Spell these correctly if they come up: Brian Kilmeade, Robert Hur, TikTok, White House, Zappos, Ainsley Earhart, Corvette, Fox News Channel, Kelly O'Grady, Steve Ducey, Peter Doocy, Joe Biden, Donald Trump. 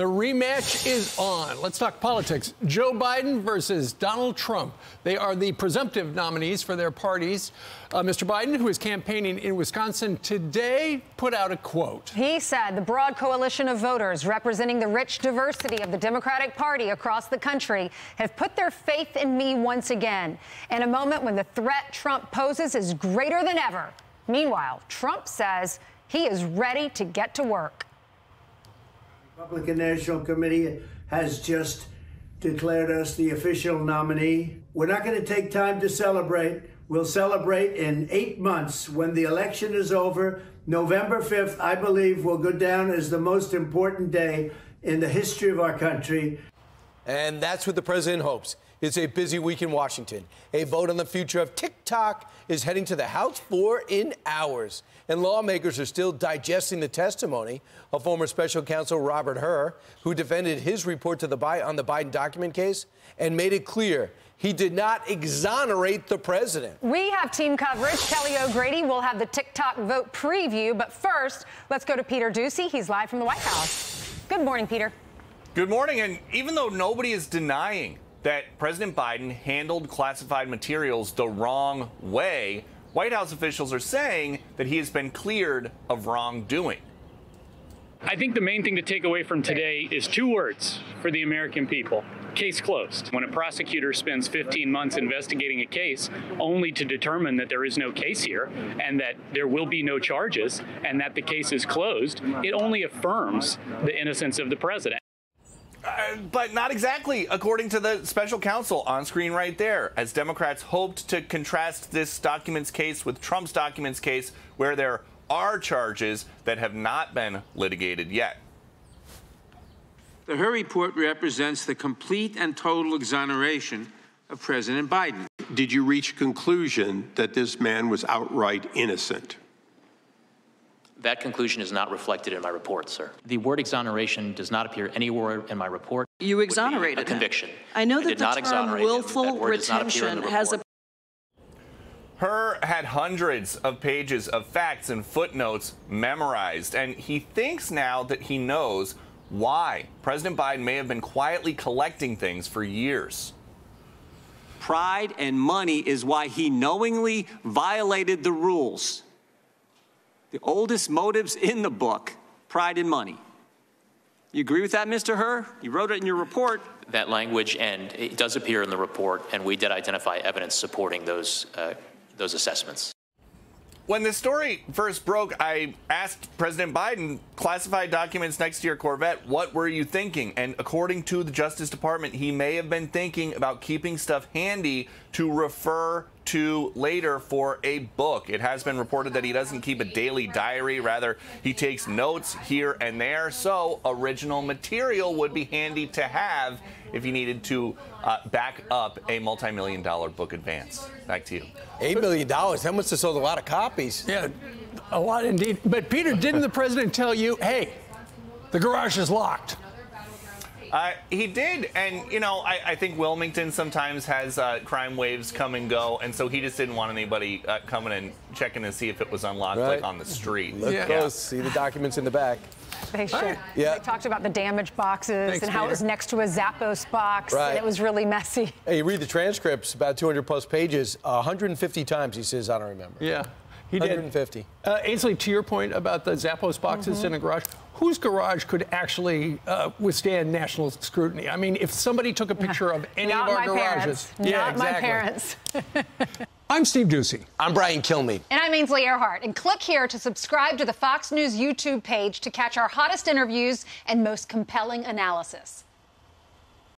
The rematch is on. Let's talk politics. Joe Biden versus Donald Trump. They are the presumptive nominees for their parties. Mr. Biden, who is campaigning in Wisconsin today, put out a quote. He said the broad coalition of voters representing the rich diversity of the Democratic Party across the country have put their faith in me once again, in a moment when the threat Trump poses is greater than ever. Meanwhile, Trump says he is ready to get to work. The Republican National Committee has just declared us the official nominee. We're not going to take time to celebrate. We'll celebrate in 8 months when the election is over. November 5th, I believe, will go down as the most important day in the history of our country. And that's what the president hopes. It's a busy week in Washington. A vote on the future of TikTok is heading to the House floor in hours. And lawmakers are still digesting the testimony of former special counsel Robert Hur, who defended his report to the on the Biden document case and made it clear he did not exonerate the president. We have team coverage. Kelly O'Grady will have the TikTok vote preview. But first, let's go to Peter Doocy. He's live from the White House. Good morning, Peter. Good morning. And even though nobody is denying that President Biden handled classified materials the wrong way, White House officials are saying that he has been cleared of wrongdoing. I think the main thing to take away from today is two words for the American people: case closed. When a prosecutor spends 15 months investigating a case only to determine that there is no case here and that there will be no charges and that the case is closed, it only affirms the innocence of the president. But not exactly, according to the special counsel on screen right there, as Democrats hoped to contrast this documents case with Trump's documents case, where there are charges that have not been litigated yet. The Hur report represents the complete and total exoneration of President Biden. Did you reach a conclusion that this man was outright innocent? That conclusion is not reflected in my report, sir. The word exoneration does not appear anywhere in my report. You exonerated a conviction. I know that the term willful retention has a... Hur had hundreds of pages of facts and footnotes memorized, and he thinks now that he knows why President Biden may have been quietly collecting things for years. Pride and money is why he knowingly violated the rules. The oldest motives in the book, pride and money. You agree with that, Mr. Hur? You wrote it in your report. That language, and it does appear in the report, and we did identify evidence supporting those assessments. When this story first broke, I asked President Biden, classified documents next to your Corvette, what were you thinking? And according to the Justice Department, he may have been thinking about keeping stuff handy to refer to later for a book. It has been reported that he doesn't keep a daily diary. Rather, he takes notes here and there. So original material would be handy to have if you needed to back up a multi-million-dollar book advance. Back to you. $8 million. That must have sold a lot of copies. Yeah, a lot indeed. But Peter, didn't the president tell you, hey, the garage is locked? He did. And, you know, I think Wilmington sometimes has crime waves come and go. And so he just didn't want anybody coming and checking to see if it was unlocked, right? Like on the street. Look close, see the documents in the back. They should. Right. Yeah. They talked about the damaged boxes and how it was next to a Zappos box. Right. And it was really messy. Hey, you read the transcripts, about 200-plus pages, 150 times he says, I don't remember. Yeah. He did. 150. Ainsley, to your point about the Zappos boxes in a garage, whose garage could actually withstand national scrutiny? I mean, if somebody took a picture of any of our garages. Parents. Yeah, exactly. My parents. I'm Steve Ducey. I'm Brian Kilmeade. And I'm Ainsley Earhart. And click here to subscribe to the Fox News YouTube page to catch our hottest interviews and most compelling analysis.